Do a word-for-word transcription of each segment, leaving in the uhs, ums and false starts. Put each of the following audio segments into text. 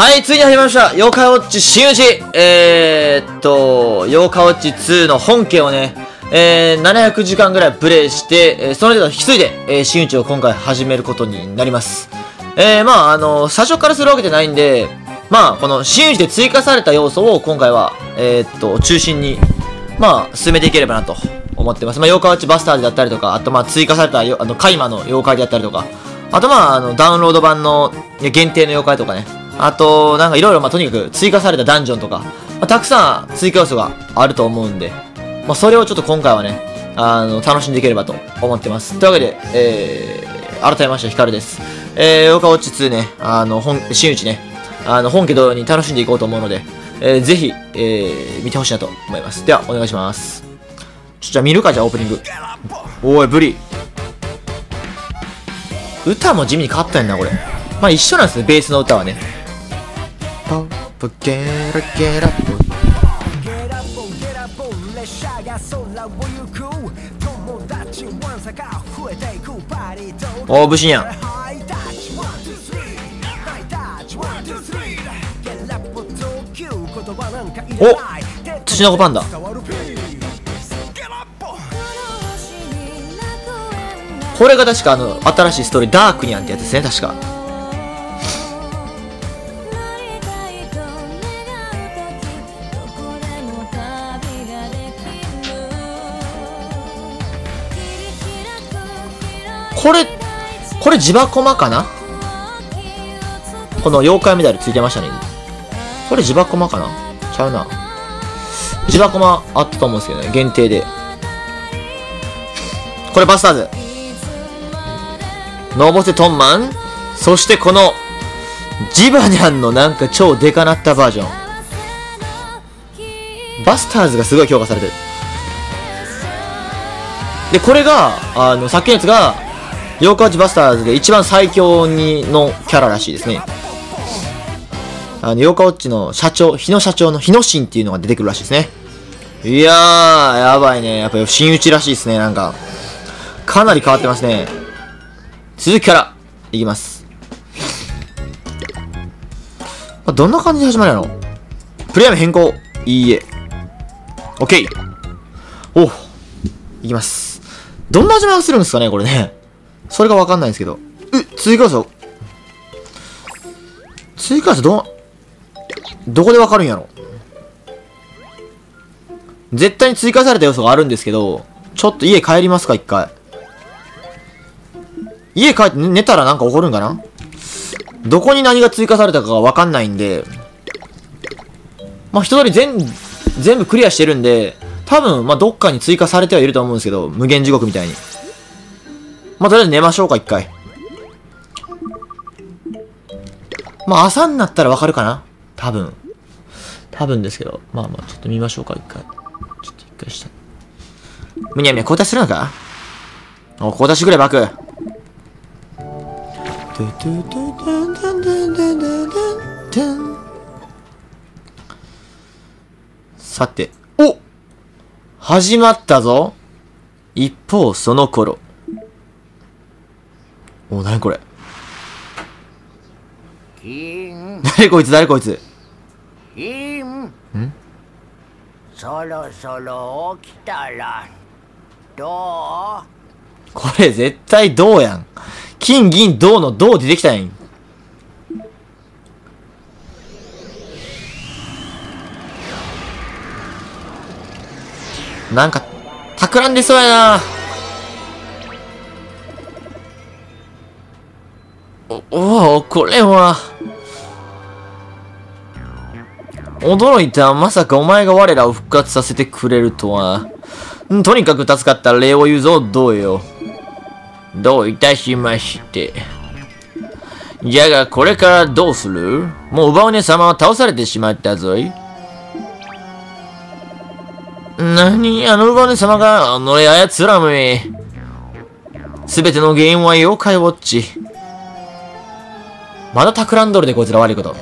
はい、ついに始まりました。妖怪ウォッチ真打ち。えーっと、妖怪ウォッチツーの本家をね、えー、ななひゃくじかんぐらいプレイして、えー、その程度引き継いで、えー、真打ちを今回始めることになります。えー、まあ、あのー、最初からするわけじゃないんで、まあ、この真打ちで追加された要素を今回は、えー、っと、中心に、まあ、進めていければなと思ってます。まあ、妖怪ウォッチバスターズだったりとか、あとまあ、追加された、あの、カイマの妖怪であったりとか、あとまあ、あの、ダウンロード版の限定の妖怪とかね、あと、なんかいろいろ、まあ、とにかく追加されたダンジョンとか、まあ、たくさん追加要素があると思うんで、まあ、それをちょっと今回はね、あの、楽しんでいければと思ってます。というわけで、えー、改めまして、ヒカルです。えー、妖怪ウォッチツーね、あの、本、真打ちね、あの、本家同様に楽しんでいこうと思うので、えー、ぜひ、えー、見てほしいなと思います。では、お願いします。ちょ、じゃあ見るか、じゃあオープニング。おい、ブリ。歌も地味に変わったんやな、これ。まあ、一緒なんですね、ベースの歌はね。ポップゲラゲラポおー、武士やん。おっ、土の子パンダ。これが確かあの新しいストーリー、ダークニャンってやつですね、確か。これ、これジバコマかな？この妖怪メダルついてましたね。これジバコマかな？ちゃうな。ジバコマあったと思うんですけどね。限定で。これバスターズ。のぼせトンマン。そしてこの、ジバニャンのなんか超デカなったバージョン。バスターズがすごい強化されてる。で、これが、あの、さっきのやつが、妖怪ウォッチバスターズで一番最強にのキャラらしいですね。あの、妖怪ウォッチの社長、日野社長の日野神っていうのが出てくるらしいですね。いやー、やばいね。やっぱ真打ちらしいですね、なんか。かなり変わってますね。続きから、いきます。まあ、どんな感じで始まるやろ？プレイヤー名変更。いいえ。OK。おう。いきます。どんな始まりをするんですかね、これね。それがわかんないんですけど。え、追加要素追加要素ど、どこでわかるんやろ？絶対に追加された要素があるんですけど、ちょっと家帰りますか、一回。家帰って寝たらなんか起こるんかな？どこに何が追加されたかがわかんないんで、まあ、一通り全、全部クリアしてるんで、多分、まあ、どっかに追加されてはいると思うんですけど、無限地獄みたいに。まあ、とりあえず寝ましょうか、一回。まあ、朝になったらわかるかな？多分。多分ですけど。まあまあ、ちょっと見ましょうか、一回。ちょっと一回した。むにゃむにゃ、交代するのか？お、交代してくれ、バク。さて、お！始まったぞ。一方、その頃。お、なにこれ。誰こいつ誰こいつ。ん？そろそろ起きたらどう？これ絶対どうやん。金銀銅の銅出てきたやん。なんか企んでそうやな。おお、これは。驚いた。まさかお前が我らを復活させてくれるとは。ん、とにかく助かった礼を言うぞ、どうよ。どういたしまして。じゃが、これからどうする？もう、ウバウネ様は倒されてしまったぞい。なに、あのウバウネ様が、あの操らめ。すべての原因は妖怪ウォッチ。まだ企んどるでこいつら悪いこと。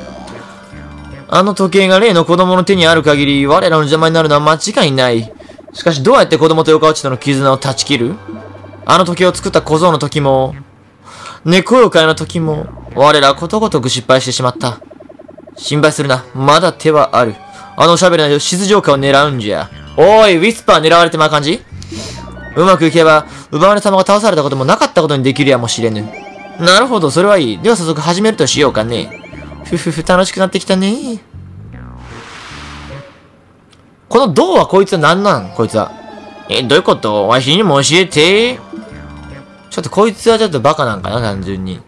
あの時計が例の子供の手にある限り、我らの邪魔になるのは間違いない。しかしどうやって子供と妖怪ウォッチとの絆を断ち切る？あの時計を作った小僧の時も、猫妖怪の時も、我らことごとく失敗してしまった。心配するな。まだ手はある。あのおしゃべりな静浄化を狙うんじゃ。おい、ウィスパー狙われてまう感じ？うまくいけば、奪われ様が倒されたこともなかったことにできるやもしれぬ。なるほど、それはいい。では早速始めるとしようかね。ふふふ、楽しくなってきたね。この銅はこいつは何なんこいつは。え、どういうことわしにも教えて。ちょっとこいつはちょっとバカなんかな、単純に。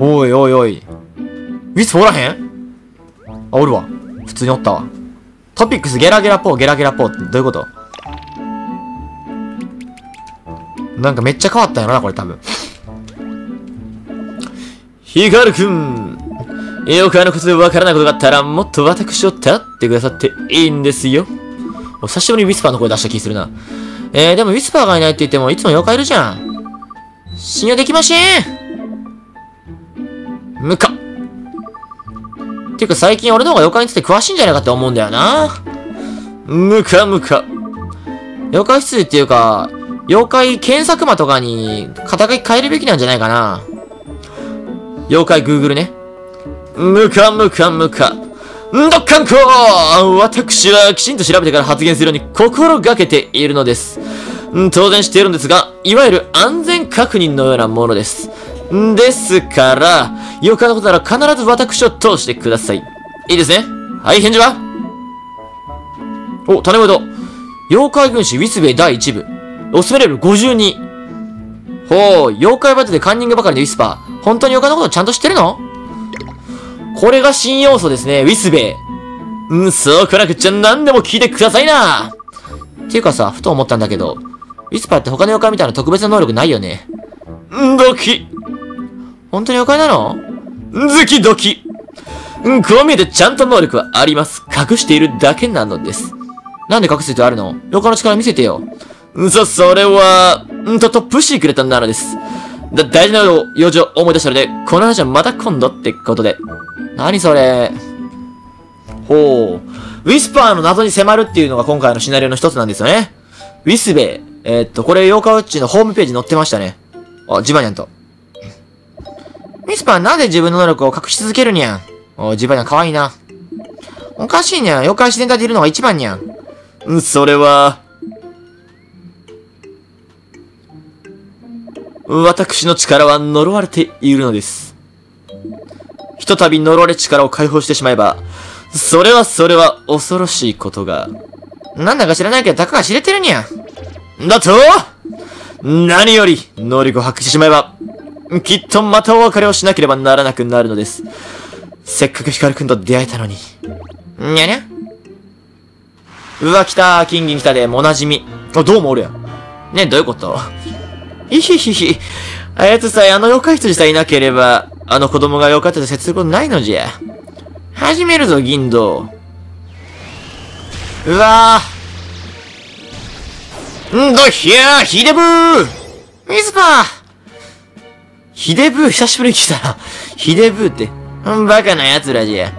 おいおいおい。ウィスプおらへん？あ、おるわ。普通におったわ。トピックスゲラゲラポー、ゲラゲラポーってどういうこと？なんかめっちゃ変わったんやろな、これ多分。ヒカルくん。妖怪のことでわからないことがあったら、もっと私を頼ってくださっていいんですよ。お久しぶりにウィスパーの声出した気するな。えー、でもウィスパーがいないって言っても、いつも妖怪いるじゃん。信用できましん。むか。ていうか最近俺の方が妖怪について詳しいんじゃないかって思うんだよな。むかむか。妖怪出っていうか、妖怪検索魔とかに肩書き変えるべきなんじゃないかな。妖怪 Google ね。むかむかむか。んどっかんこー！私はきちんと調べてから発言するように心がけているのです。当然しているんですが、いわゆる安全確認のようなものです。ですから、妖怪のことなら必ず私を通してください。いいですね。はい、返事は？お、種ごと。妖怪軍師ウィスベイだいいち部。おすすめレベルごじゅうに。ほう、妖怪バトルでカンニングばかりのウィスパー。本当に妖怪のことちゃんと知ってるの？これが新要素ですね、ウィスベイ。うん、そう来なくちゃ何でも聞いてくださいな。ていうかさ、ふと思ったんだけど、ウィスパーって他の妖怪みたいな特別な能力ないよね。んどき。本当に妖怪なの？ズキドキ。うん、こう見えてちゃんと能力はあります。隠しているだけなのです。なんで隠す必要あるの？妖怪の力見せてよ。そ、それは、んとと、プシーくれたなのです。だ、大事な用事を思い出したので、この話はまた今度ってことで。何それ。ほう。ウィスパーの謎に迫るっていうのが今回のシナリオの一つなんですよね。ウィスベイ。えー、っと、これ、妖怪ウォッチのホームページに載ってましたね。あ、ジバニャンと。ウィスパーなぜ自分の能力を隠し続けるにゃん。おジバニャンかわいいな。おかしいにゃん。妖怪自然体でいるのが一番にゃん。うん、それは。私の力は呪われているのです。ひとたび呪われ力を解放してしまえば、それはそれは恐ろしいことが。なんだか知らないけど、たかが知れてるにゃん。だと何より、能力を発揮してしまえば、きっとまたお別れをしなければならなくなるのです。せっかくヒカルくんと出会えたのに。にゃにゃうわ、来たー、金銀来たで、おなじみ。あ、どうもおるやん。ねえ、どういうこといひひひ。あやつさえ、あの妖怪羊さえいなければ、あの子供が妖怪と接することないのじゃ。始めるぞ、銀道。うわぁ。んどひゃー、ヒデブーウィスパーヒデブー、久しぶりに来たな。ヒデブーって。バカな奴らじゃ。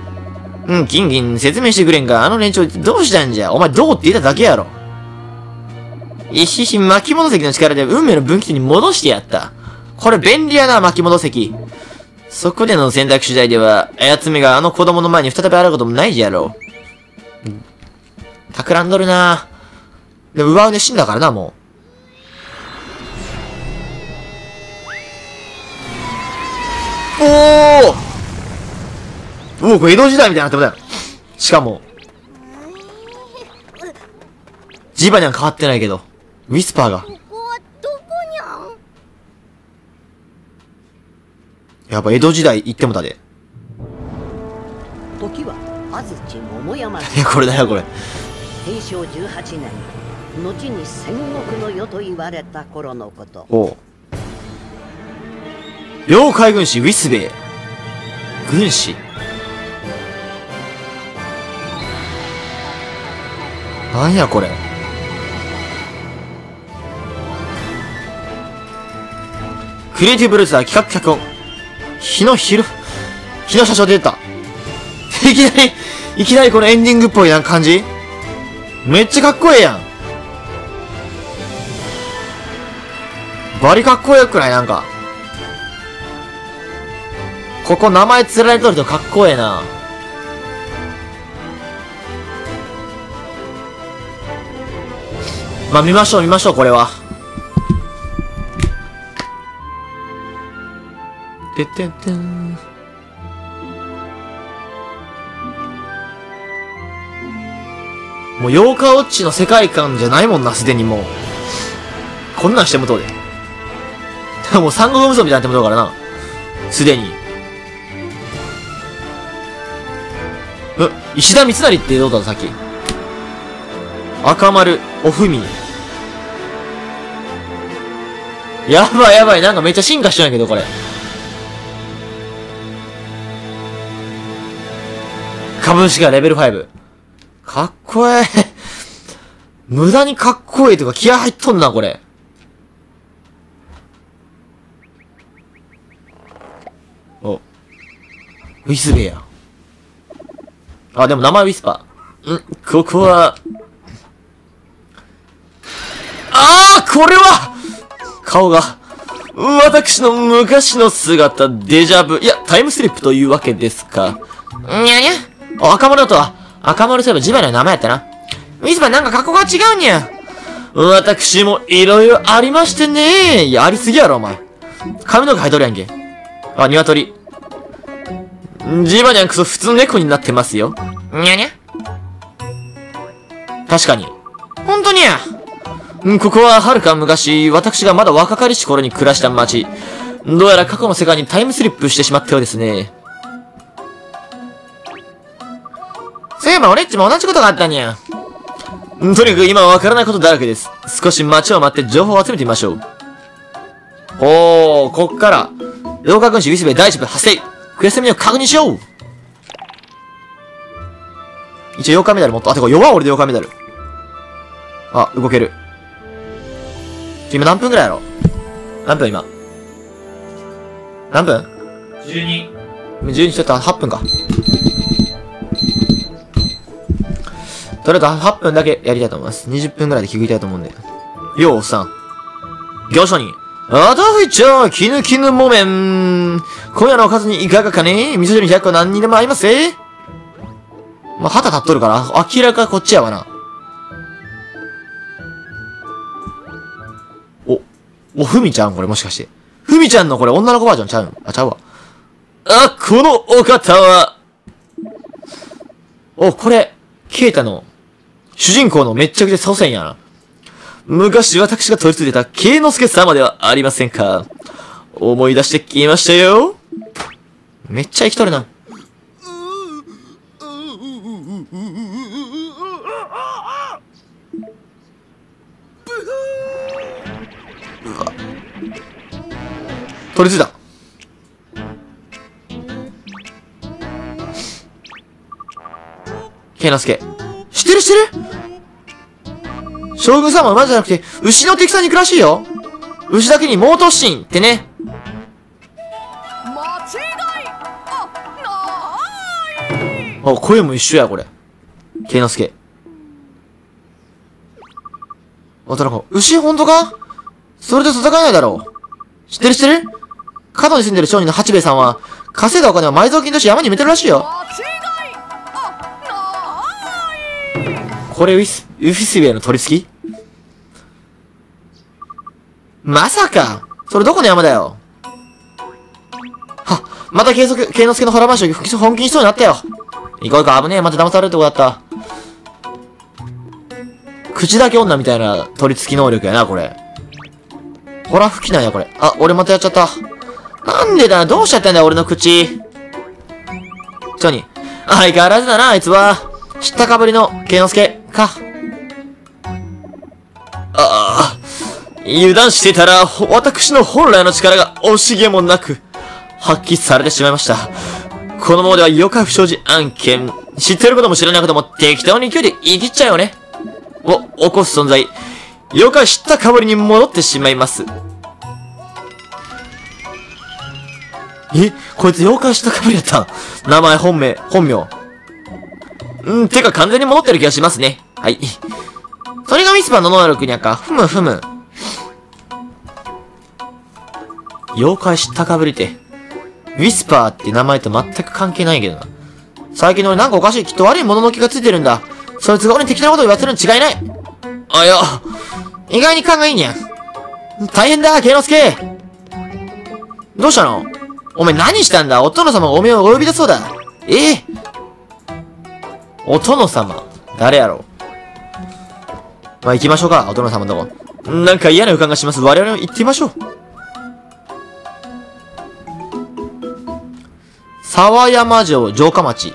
うん、金銀、説明してくれんか。あの連中どうしたんじゃ。お前、どうって言っただけやろ。いひひ、巻き戻石の力で運命の分岐点に戻してやった。これ便利やな、巻き戻石。そこでの選択次第では、あやつめがあの子供の前に再び現ることもないじゃろう。企んどるな。でも、上腕死んだからな、もう。おおおお、これ江戸時代みたいになってもだよ。しかも、ジバニャン変わってないけど、ウィスパーが。ここはどこにゃん？やっぱ江戸時代行ってもだで。時は安土桃山。これだよ、これ。ていしょうじゅうはちねん、後に戦国の世と言われた頃のこと。おう。妖怪軍師ウィスベイ軍師なんやこれクリエイティブブルースは企画脚本日野ひろ日野社長出てたいきなりいきなりこのエンディングっぽいな感じめっちゃかっこええやんバリかっこよくないなんかここ名前連れとるとかっこええな。まあ見ましょう見ましょう、これは。てってんてん。もう妖怪ウォッチの世界観じゃないもんな、すでにもう。こんなんしてもどうで。もう産後無双みたいになってもどうからな。すでに。え、石田三成ってどうだったさっき。赤丸、おふみ。やばいやばい、なんかめっちゃ進化してないけど、これ。株式はレベルご。かっこええ。無駄にかっこええとか気合入っとんな、これ。お。ウィスベや。あ、でも名前ウィスパー。ん、ここは。あー、これは顔が。私の昔の姿、デジャブ。いや、タイムスリップというわけですか。にゃにゃ赤丸だとは。赤丸そういえばジバの名前やったな。ウィスパーなんか格好が違うにゃ。私も色々ありましてね。いや、ありすぎやろ、お前。髪の毛入っとるやんけ。あ、鶏。ジバニャンクソ普通の猫になってますよ。にゃにゃ確かに。ほんとにゃここは遥か昔、私がまだ若かりし頃に暮らした町。どうやら過去の世界にタイムスリップしてしまったようですね。そういえば俺っちも同じことがあったにゃ。とにかく今わからないことだらけです。少し町を待って情報を集めてみましょう。おー、こっから。妖怪軍師ウィスベ大丈夫発生クエストメニューを確認しよう。一応妖怪メダル持った。あ、てか弱い俺で妖怪メダル。あ、動ける。今何分くらいやろ？何分今。何分 ?じゅうに。じゅうにちょっとはっぷんか。とりあえずはっぷんだけやりたいと思います。にじゅっぷんくらいで気づいたいと思うんで。よう、おっさん。業者に。あたふいちゃ、きぬきぬもめん。今夜のおかずにいかがかね？味噌汁ひゃっこ何にでも合いますぜ。まあ、旗立っとるから、明らかこっちやわな。お、お、ふみちゃんこれもしかして。ふみちゃんのこれ女の子バージョンちゃうん？あ、ちゃうわ。あ、このお方は。お、これ、ケイタの、主人公のめっちゃくちゃ祖先やな。昔私が取り付いた慶之助様ではありませんか。思い出してきましたよ。めっちゃ生きとるな。取り付いた。慶之助。知ってる知ってる将軍様は馬じゃなくて、牛の敵さんに行くらしいよ。牛だけに猛突進ってね。間違いない。あ、声も一緒や、これ。慶之助。あ、田中。牛ほんとか？それで戦えないだろう。知ってる知ってる？角に住んでる商人の八兵衛さんは、稼いだお金を埋蔵金として山に埋めてるらしいよ。これウィス、ウィスベの取り付き？まさかそれどこの山だよ。はっ、また継続、慶之助のホラーマンション本気にしそうになったよ。行こう行こう、危ねえ、また騙されるとこだった。口だけ女みたいな取り付き能力やな、これ。ホラー吹きなんや、これ。あ、俺またやっちゃった。なんでだ、どうしちゃったんだよ、俺の口。ちょに。相変わらずだな、あいつは。知ったかぶりの慶之助か。ああ、油断していたら、私の本来の力が惜しげもなく、発揮されてしまいました。このままでは妖怪不祥事案件。知ってることも知らないことも適当に勢いで言い切っちゃうよね。を、起こす存在。妖怪知ったかぶりに戻ってしまいます。え、こいつ妖怪知ったかぶりだった。名前、本名、本名。うん、てか完全に戻ってる気がしますね。はい。それがウィスパーの能力にゃか。ふむふむ。妖怪知ったかぶりて。ウウィスパーって名前と全く関係ないけどな。最近の俺なんかおかしい。きっと悪い物の気がついてるんだ。そいつが俺に適当なことを言わせるに違いない。あ、いや、意外に勘がいいにゃ。大変だ、ケイノスケ。どうしたの？お前何したんだ？お殿様がおめえをお呼びだそうだ。ええ。お殿様誰やろう。まあ、行きましょうか、お殿様のとこ。なんか嫌な予感がします。我々も行ってみましょう。沢山城城下町。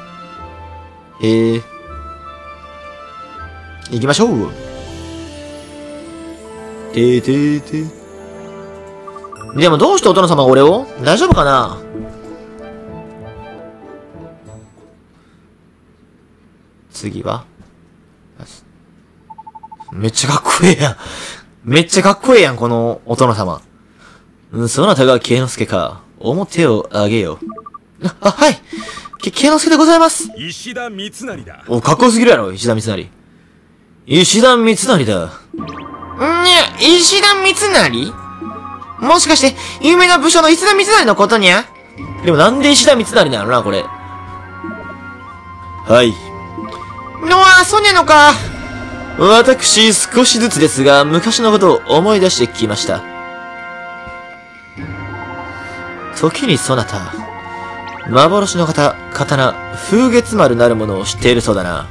へえ。行きましょう。ててて。でもどうしてお殿様が俺を？大丈夫かな？次はめっちゃかっこええやん。めっちゃかっこええやん、このお殿様。うん、そなたが慶之助か。表をあげよう。あ、はい。慶之助でございます。石田三成だ。お、かっこよすぎるやろ、石田三成。石田三成だ。んー、石田三成？もしかして、有名な武将の石田三成のことにゃ？でもなんで石田三成なのな、これ。はい。のあ、そうなのか。私、少しずつですが、昔のことを思い出してきました。時にそなた、幻の方、刀、風月丸なるものを知っているそうだな。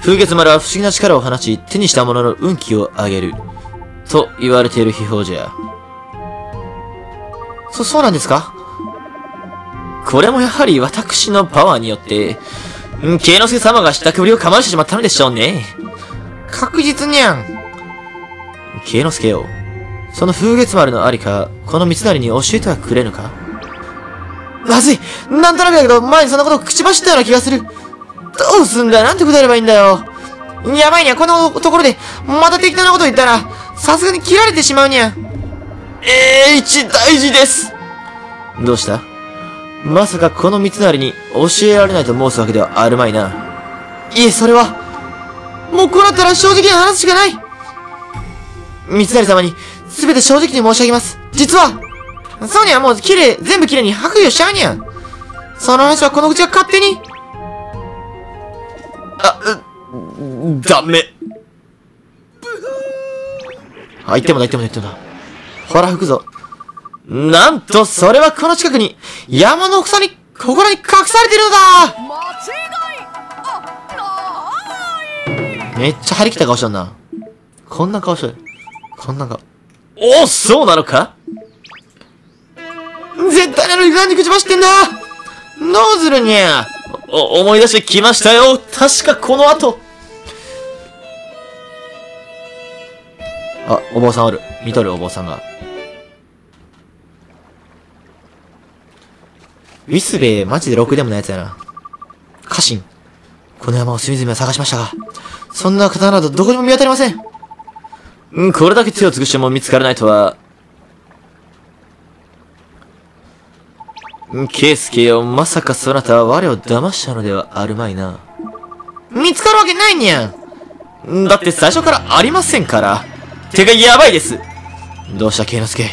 風月丸は不思議な力を放ち、手にしたものの運気を上げる。と言われている秘宝じゃ。そ、そうなんですか？これもやはり私のパワーによって、慶之助様が下首を噛まれてしまったのでしょうね。確実にゃん。慶之助よ。その風月丸のありか、この三成に教えてはくれぬか？まずい！なんとなくだけど、前にそんなことを口走ったような気がする。どうすんだよ、なんて答えればいいんだよ。やばいにゃ、このところで、また適当なこと言ったら、さすがに切られてしまうにゃ。ええ、一大事です。どうした？まさかこの三成に教えられないと申すわけではあるまいな。いえ、それは。もうこうなったら正直に話すしかない。三成様に、すべて正直に申し上げます。実は、そうにゃ、もう綺麗、全部綺麗に白衣をしちゃうにゃ。その話はこの口が勝手に。あ、う、ダメ。あ、言ってもだ、言ってもだ、言ってもだ。ほら、吹くぞ。なんと、それはこの近くに、山の草に、ここらに隠されているのだ！めっちゃ張り切った顔しとんな。こんな顔しとる。こんな顔。おお、そうなのか？絶対なのに何口走ってんだ！どうするにゃ。お、思い出してきましたよ。確かこの後。あ、お坊さんおる。見とるお坊さんが。ウィスベイ、マジでろくでもないやつやな。家臣。この山を隅々は探しましたが、そんな刀などどこにも見当たりません。うん、これだけ手を尽くしても見つからないとは。ケイスケよ、まさかそなたは我を騙したのではあるまいな。見つかるわけないにゃん。だって最初からありませんから。てか、やばいです。どうした、ケイノスケ。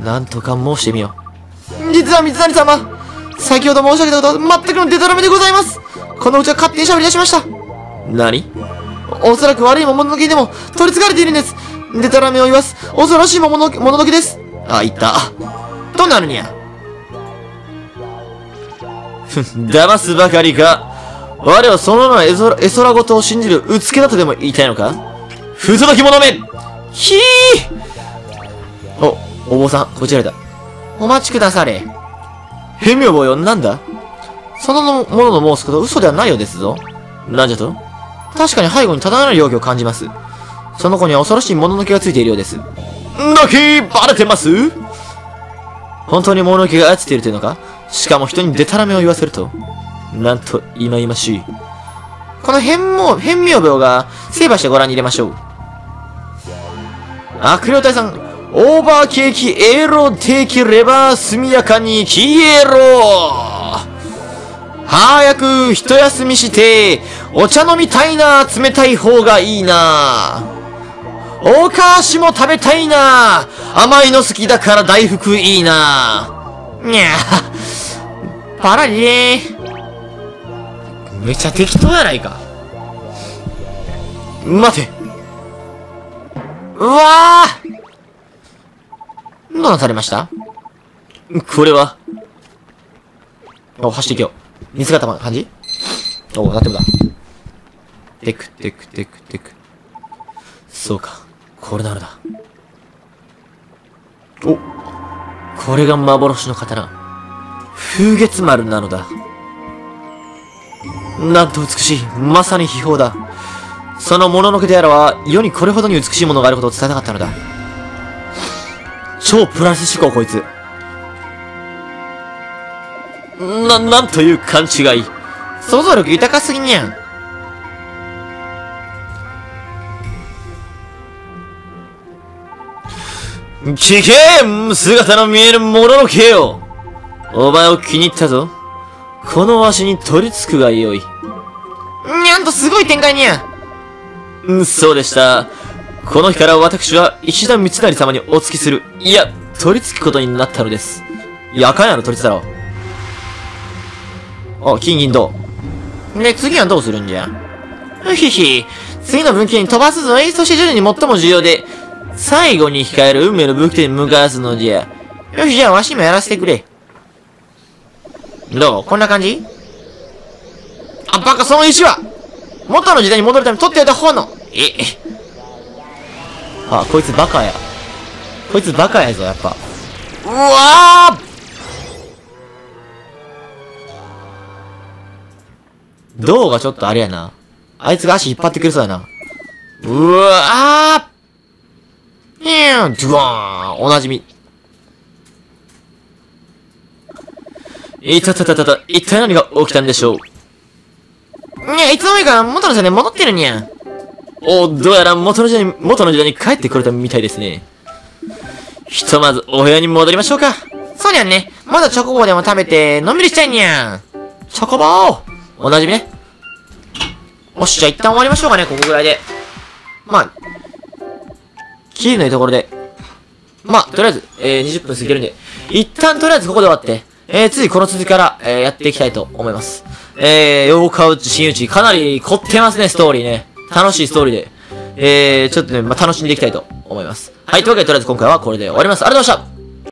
なんとか申してみよう。実は三成様、先ほど申し上げたことは全くのデタラメでございます。このうちは勝手に喋り出しました。何？おそらく悪い桃の木でも取り憑かれているんです。デタラメを言わす、恐ろしい桃の桃の木です。あ、いった。となるにゃ。騙すばかりか。我はそのような絵空、絵空事を信じるうつけだとでも言いたいのか？ふざけ者め！ひぃ！お、お坊さん、こちらだ。お待ちくだされ。へみょぼよ、なんだ？そのものの申すこと嘘ではないようですぞ。なんじゃと？確かに背後にただなる容器を感じます。その子には恐ろしい物の気がついているようです。んだけバレてます？本当に物の気が操っているというのか？しかも人にデタラメを言わせると。なんと、忌々しい。この変妙、変妙病が、成敗してご覧に入れましょう。悪霊隊さん、オーバーケーキ、エロ、テーキ、レバー、速やかに、消えろ！早く、一休みして、お茶飲みたいな、冷たい方がいいな。お菓子も食べたいな。甘いの好きだから大福いいな。にゃーパラリー。めちゃ適当やないか。待て。うわー、どうなされました？これは。お、走っていけよ。水がたまる感じ？お、なってもだ。テクテクテクテク。そうか。これなのだ。お、これが幻の刀。風月丸なのだ。なんと美しい。まさに秘宝だ。そのもののけであらは、世にこれほどに美しいものがあることを伝えたかったのだ。超プラス思考、こいつ。な、なんという勘違い。想像力豊かすぎにゃん。聞け！姿の見えるもののけよ！お前を気に入ったぞ。このわしに取り付くがよい。にゃんとすごい展開にゃん。うん、そうでした。この日から私は石田三成様にお付きする。いや、取り付くことになったのです。いや、あかんやろ、取り付いたら。あ、金銀銅。で、次はどうするんじゃ？うひひ。次の分岐点に飛ばすぞい。そして徐々に最も重要で、最後に控える運命の分岐点に向かわすのじゃ。よし、じゃあわしもやらせてくれ。どう？こんな感じ？あ、バカ、その石は元の時代に戻るために取っておいた炎。え、あ、こいつバカや。こいつバカやぞ、やっぱ。うわー、銅がちょっとあれやな。あいつが足引っ張ってくれそうやな。うわー、ニューン、ドゥワーン、おなじみ。いたたたたた、一体何が起きたんでしょう。いや、いつの間にか元の時代に戻ってるにゃん。お、どうやら元の時代に、元の時代に帰ってこれたみたいですね。ひとまずお部屋に戻りましょうか。そうにゃんね。まだチョコボーでも食べて、のんびりしちゃいにゃん。チョコボー、おなじみね。よし、じゃあ一旦終わりましょうかね、ここぐらいで。まあ、切りのいいところで。まあ、とりあえず、えー、にじゅっぷん過ぎるんで、一旦とりあえずここで終わって、えー、次この続きから、えー、やっていきたいと思います。えー、妖怪打ち、真打ち、かなり凝ってますね、ストーリーね。楽しいストーリーで。えー、ちょっとね、まあ、楽しんでいきたいと思います。はい、というわけでとりあえず今回はこれで終わります。ありがとうございました。